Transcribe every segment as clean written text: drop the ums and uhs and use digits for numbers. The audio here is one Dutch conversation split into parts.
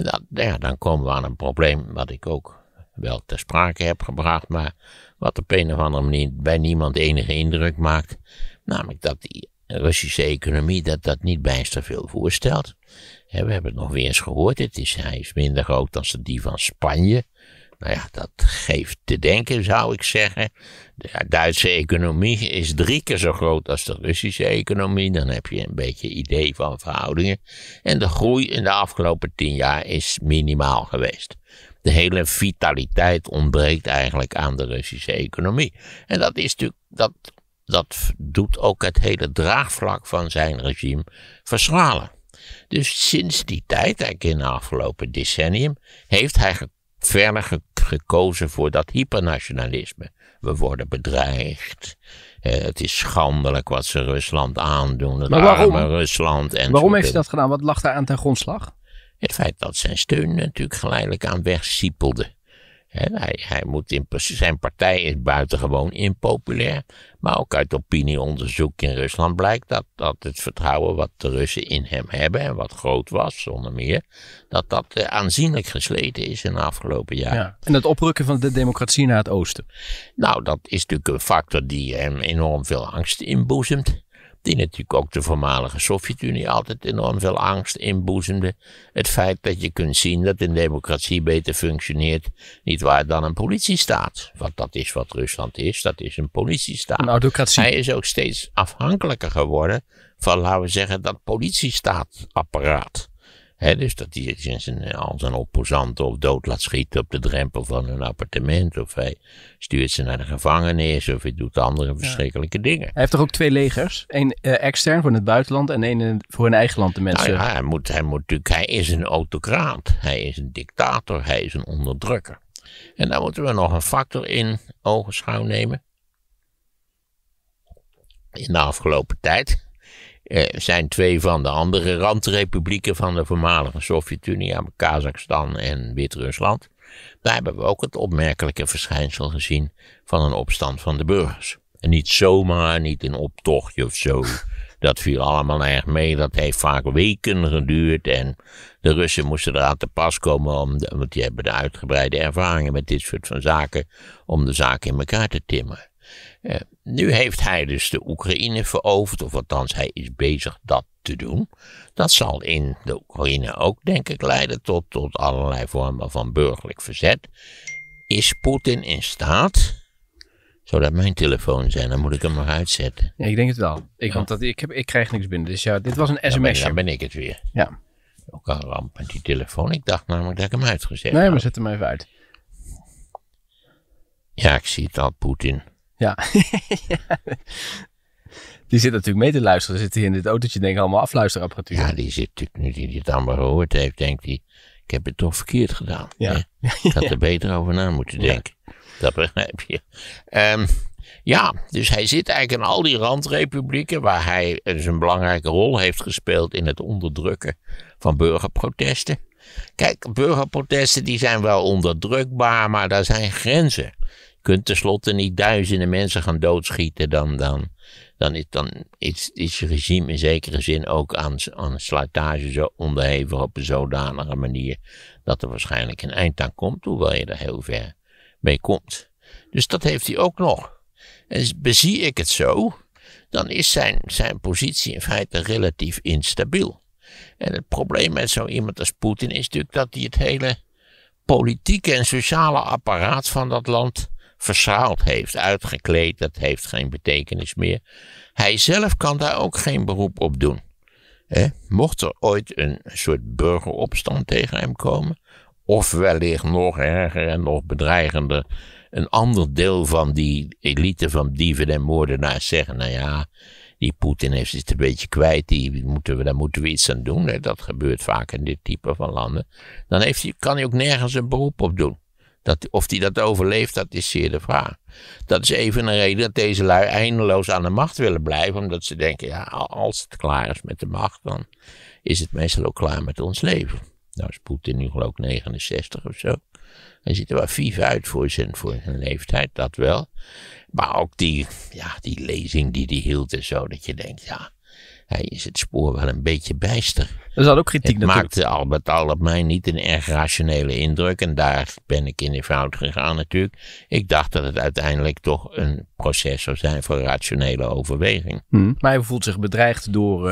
En dat, ja, dan komen we aan een probleem wat ik ook wel ter sprake heb gebracht, maar wat op een of andere manier bij niemand enige indruk maakt, namelijk dat die Russische economie dat niet bijster veel voorstelt. We hebben het nog weer eens gehoord, hij is minder groot dan die van Spanje. Nou ja, dat geeft te denken, zou ik zeggen. De Duitse economie is 3 keer zo groot als de Russische economie. Dan heb je een beetje idee van verhoudingen. En de groei in de afgelopen 10 jaar is minimaal geweest. De hele vitaliteit ontbreekt eigenlijk aan de Russische economie. En dat is natuurlijk, dat doet ook het hele draagvlak van zijn regime verschralen. Dus sinds die tijd, eigenlijk in de afgelopen decennium, heeft hij verder gekozen voor dat hypernationalisme. We worden bedreigd. Het is schandelijk wat ze Rusland aandoen. Het arme Rusland. Waarom heeft hij dat gedaan? Wat lag daar aan ten grondslag? Het feit dat zijn steun natuurlijk geleidelijk aan wegsiepelde. Zijn partij is buitengewoon impopulair. Maar ook uit opinieonderzoek in Rusland blijkt dat het vertrouwen wat de Russen in hem hebben, en wat groot was zonder meer, dat aanzienlijk gesleten is in de afgelopen jaren. Ja. En het oprukken van de democratie naar het oosten? Nou, dat is natuurlijk een factor die hem enorm veel angst inboezemt. Die natuurlijk ook de voormalige Sovjet-Unie altijd enorm veel angst inboezemde. Het feit dat je kunt zien dat een democratie beter functioneert, niet waar, dan een politiestaat. Want dat is wat Rusland is, dat is een politiestaat. Een autocratie. Hij is ook steeds afhankelijker geworden van, laten we zeggen, dat politiestaatapparaat. Dus dat hij al zijn opposanten of dood laat schieten op de drempel van hun appartement. Of hij stuurt ze naar de gevangenis. Of hij doet andere verschrikkelijke dingen. Hij heeft toch ook 2 legers? Eén extern voor het buitenland en één voor hun eigen land, de mensen. Nou ja, hij is een autocraat. Hij is een dictator. Hij is een onderdrukker. En daar moeten we nog een factor in ogenschouw nemen. In de afgelopen tijd zijn 2 van de andere randrepublieken van de voormalige Sovjet-Unie, Kazachstan en Wit-Rusland. Daar hebben we ook het opmerkelijke verschijnsel gezien van een opstand van de burgers. En niet zomaar, niet een optochtje of zo. Dat viel allemaal erg mee, dat heeft vaak weken geduurd en de Russen moesten eraan te pas komen, want die hebben de uitgebreide ervaringen met dit soort van zaken, om de zaak in elkaar te timmeren. Nu heeft hij dus de Oekraïne veroverd, of althans hij is bezig dat te doen. Dat zal in de Oekraïne ook, denk ik, leiden tot allerlei vormen van burgerlijk verzet. Is Poetin in staat? Zodat mijn telefoon zijn, dan moet ik hem nog uitzetten. Ja, ik denk het wel. Want ik krijg niks binnen, dus ja, dit was een sms'je. Dan ben ik het weer. Ja. Ook al ramp met die telefoon, ik dacht namelijk dat ik hem uitgezet had. Nee, maar zet hem even uit. Ja, ik zie het al, Poetin. Ja. Die zit natuurlijk mee te luisteren. Zit hier in dit autootje, denk ik, allemaal afluisterapparatuur. Ja, die zit natuurlijk nu, die dit allemaal gehoord heeft, denkt hij, ik heb het toch verkeerd gedaan. Ja. Ik had er beter over na moeten denken. Ja. Dat begrijp je. Dus hij zit eigenlijk in al die randrepublieken waar hij dus een belangrijke rol heeft gespeeld in het onderdrukken van burgerprotesten. Kijk, burgerprotesten die zijn wel onderdrukbaar, maar daar zijn grenzen. Je kunt tenslotte niet duizenden mensen gaan doodschieten, dan is het regime in zekere zin ook aan slijtage zo onderhevig op een zodanige manier dat er waarschijnlijk een eind aan komt, hoewel je er heel ver mee komt. Dus dat heeft hij ook nog. En bezie ik het zo, dan is zijn positie in feite relatief instabiel. En het probleem met zo iemand als Poetin is natuurlijk dat hij het hele politieke en sociale apparaat van dat land verschaald heeft, uitgekleed, dat heeft geen betekenis meer. Hij zelf kan daar ook geen beroep op doen. Mocht er ooit een soort burgeropstand tegen hem komen, of wellicht nog erger en nog bedreigender, een ander deel van die elite van dieven en moordenaars zeggen, nou ja, die Poetin heeft het een beetje kwijt, daar moeten we iets aan doen. Dat gebeurt vaak in dit type van landen. Dan kan hij ook nergens een beroep op doen. Of hij dat overleeft, dat is zeer de vraag. Dat is even een reden dat deze lui eindeloos aan de macht willen blijven. Omdat ze denken, ja, als het klaar is met de macht, dan is het meestal ook klaar met ons leven. Nou is Poetin nu geloof ik 69 of zo. Hij ziet er wel vief uit voor zijn leeftijd, dat wel. Maar ook die lezing die hij hield en zo, dat je denkt, ja, Hij is het spoor wel een beetje bijster. Er zat ook kritiek natuurlijk. Het maakte al met al op mij niet een erg rationele indruk. En daar ben ik in de fout gegaan natuurlijk. Ik dacht dat het uiteindelijk toch een proces zou zijn voor rationele overweging. Maar hij voelt zich bedreigd door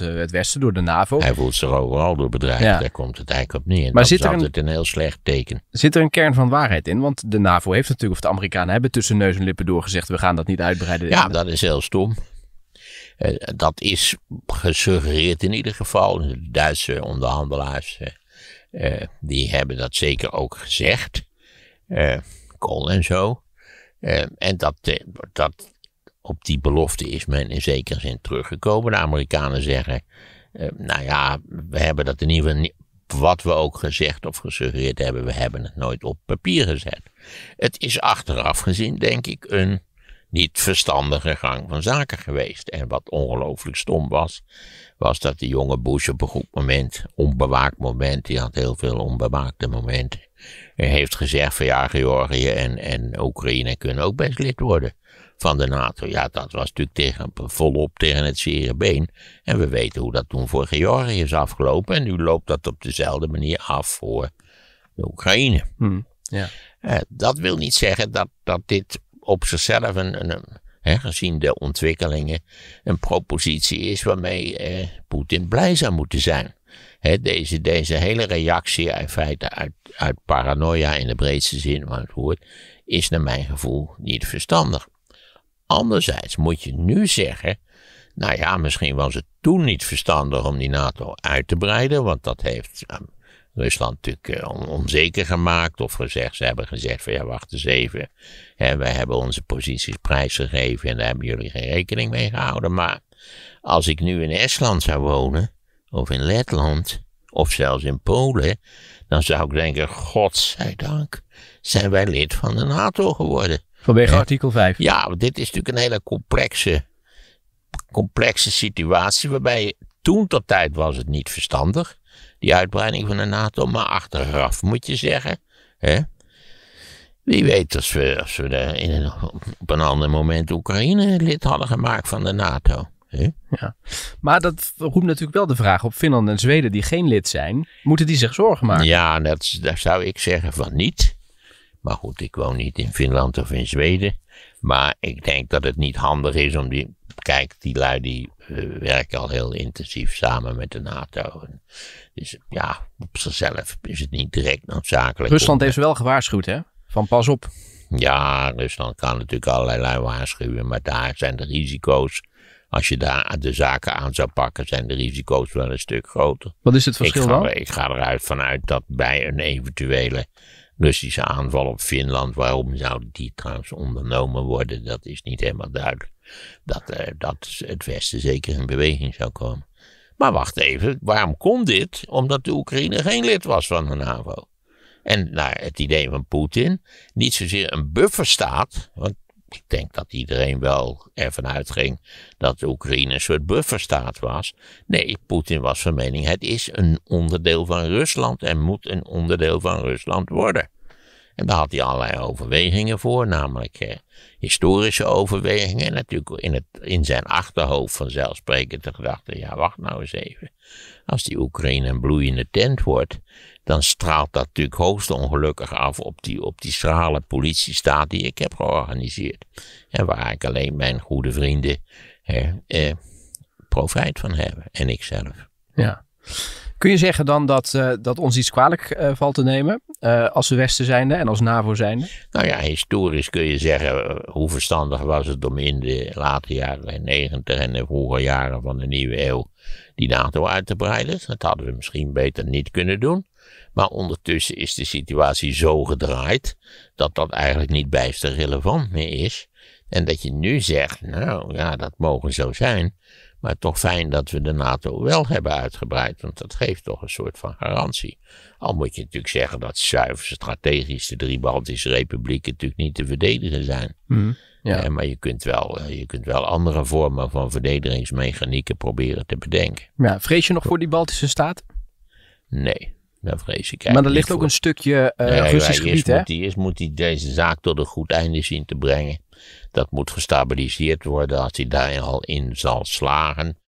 het Westen, door de NAVO. Hij voelt zich overal door bedreigd. Ja. Daar komt het eigenlijk op neer. Maar dat is altijd een heel slecht teken. Zit er een kern van waarheid in? Want de NAVO heeft natuurlijk, of de Amerikanen hebben tussen neus en lippen doorgezegd, we gaan dat niet uitbreiden. Ja, dat is heel stom. Dat is gesuggereerd in ieder geval. De Duitse onderhandelaars die hebben dat zeker ook gezegd. Kool en zo. En dat op die belofte is men in zekere zin teruggekomen. De Amerikanen zeggen, nou ja, we hebben dat in ieder geval, wat we ook gezegd of gesuggereerd hebben, we hebben het nooit op papier gezet. Het is achteraf gezien, denk ik, een niet verstandige gang van zaken geweest. En wat ongelooflijk stom was, was dat de jonge Bush op een goed moment, onbewaakt moment, die had heel veel onbewaakte momenten, heeft gezegd van ja, Georgië en Oekraïne kunnen ook best lid worden van de NATO. Ja, dat was natuurlijk volop tegen het zere been. En we weten hoe dat toen voor Georgië is afgelopen. En nu loopt dat op dezelfde manier af voor de Oekraïne. Ja. Dat wil niet zeggen dat dit op zichzelf, gezien de ontwikkelingen, een propositie is waarmee Poetin blij zou moeten zijn. Deze hele reactie in feite uit paranoia in de breedste zin van het woord is naar mijn gevoel niet verstandig. Anderzijds moet je nu zeggen, nou ja, misschien was het toen niet verstandig om die NATO uit te breiden, want dat heeft Rusland natuurlijk onzeker gemaakt of gezegd. Ze hebben gezegd van ja, wacht eens even. Wij hebben onze posities prijsgegeven en daar hebben jullie geen rekening mee gehouden. Maar als ik nu in Estland zou wonen, of in Letland, of zelfs in Polen, dan zou ik denken, godzijdank, zijn wij lid van de NATO geworden. Vanwege artikel 5. Ja, want dit is natuurlijk een hele complexe situatie, waarbij toen tot tijd was het niet verstandig, die uitbreiding van de NATO, maar achteraf moet je zeggen, wie weet als we op een ander moment Oekraïne lid hadden gemaakt van de NATO. Ja. Maar dat roept natuurlijk wel de vraag op: Finland en Zweden die geen lid zijn, moeten die zich zorgen maken? Ja, daar zou ik zeggen van niet. Maar goed, ik woon niet in Finland of in Zweden. Maar ik denk dat het niet handig is om die... Kijk, die lui die werken al heel intensief samen met de NATO. En dus ja, op zichzelf is het niet direct noodzakelijk. Rusland heeft wel gewaarschuwd, hè? Van pas op. Ja, Rusland kan natuurlijk allerlei lui waarschuwen. Maar daar zijn de risico's. Als je daar de zaken aan zou pakken, zijn de risico's wel een stuk groter. Wat is het verschil dan? Ik ga eruit vanuit dat bij een eventuele Russische aanval op Finland, waarom zou die trouwens ondernomen worden, dat is niet helemaal duidelijk. Dat het Westen zeker in beweging zou komen. Maar wacht even, waarom kon dit? Omdat de Oekraïne geen lid was van de NAVO. En naar het idee van Poetin, niet zozeer een bufferstaat, want ik denk dat iedereen wel ervan uitging dat de Oekraïne een soort bufferstaat was. Nee, Poetin was van mening, het is een onderdeel van Rusland en moet een onderdeel van Rusland worden. En daar had hij allerlei overwegingen voor, namelijk historische overwegingen. En natuurlijk in zijn achterhoofd vanzelfsprekend de gedachte, ja wacht nou eens even. Als die Oekraïne een bloeiende tent wordt, dan straalt dat natuurlijk hoogst ongelukkig af op die schrale politiestaat die ik heb georganiseerd. En waar ik alleen mijn goede vrienden profijt van hebben. En ikzelf. Ja. Kun je zeggen dan dat ons iets kwalijk valt te nemen als we Westen zijnde en als NAVO zijnde? Nou ja, historisch kun je zeggen hoe verstandig was het om in de late jaren 90 en de vroege jaren van de nieuwe eeuw die NATO uit te breiden. Dat hadden we misschien beter niet kunnen doen. Maar ondertussen is de situatie zo gedraaid dat eigenlijk niet bijster relevant meer is. En dat je nu zegt, nou ja, dat mogen zo zijn. Maar toch fijn dat we de NATO wel hebben uitgebreid, want dat geeft toch een soort van garantie. Al moet je natuurlijk zeggen dat zuiver strategisch de drie Baltische republieken natuurlijk niet te verdedigen zijn. Ja. Maar je kunt wel andere vormen van verdedigingsmechanieken proberen te bedenken. Ja, vrees je nog voor die Baltische staten? Nee. Dat vrees ik. Maar er ligt ook een stukje Russisch gebied, hè? Eerst moet hij deze zaak tot een goed einde zien te brengen. Dat moet gestabiliseerd worden. Als hij daar al in zal slagen,